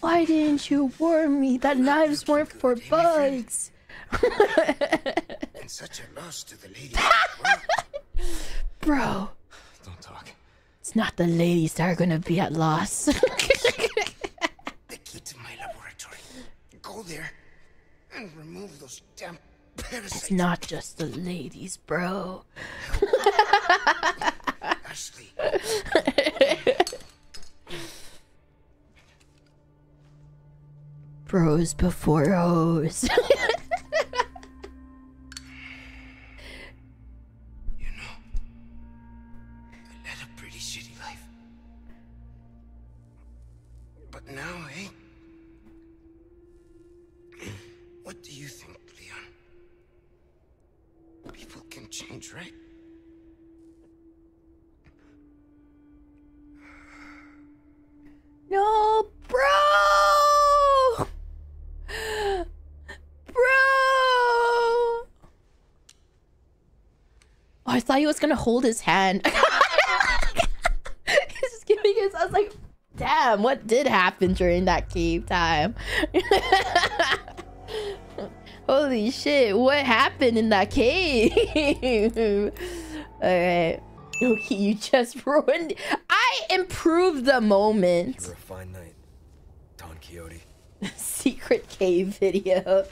Why didn't you warn me that knives weren't for bugs? And such a loss to the ladies. Bro. Don't talk. It's not the ladies that are gonna be at loss. The key to my laboratory. Go there and remove those damn parasites. It's not just the ladies, bro. Ashley. Bros before hoes. You know, I led a pretty shitty life. But now, hey? What do you think, Leon? People can change, right? No, bro! Oh, I thought he was gonna hold his hand. He's just giving his. I was like, damn, what did happen during that cave time? Holy shit, what happened in that cave? Alright. Okay, you just ruined it. I improved the moment. You were a fine knight, Don Quixote. Secret cave video.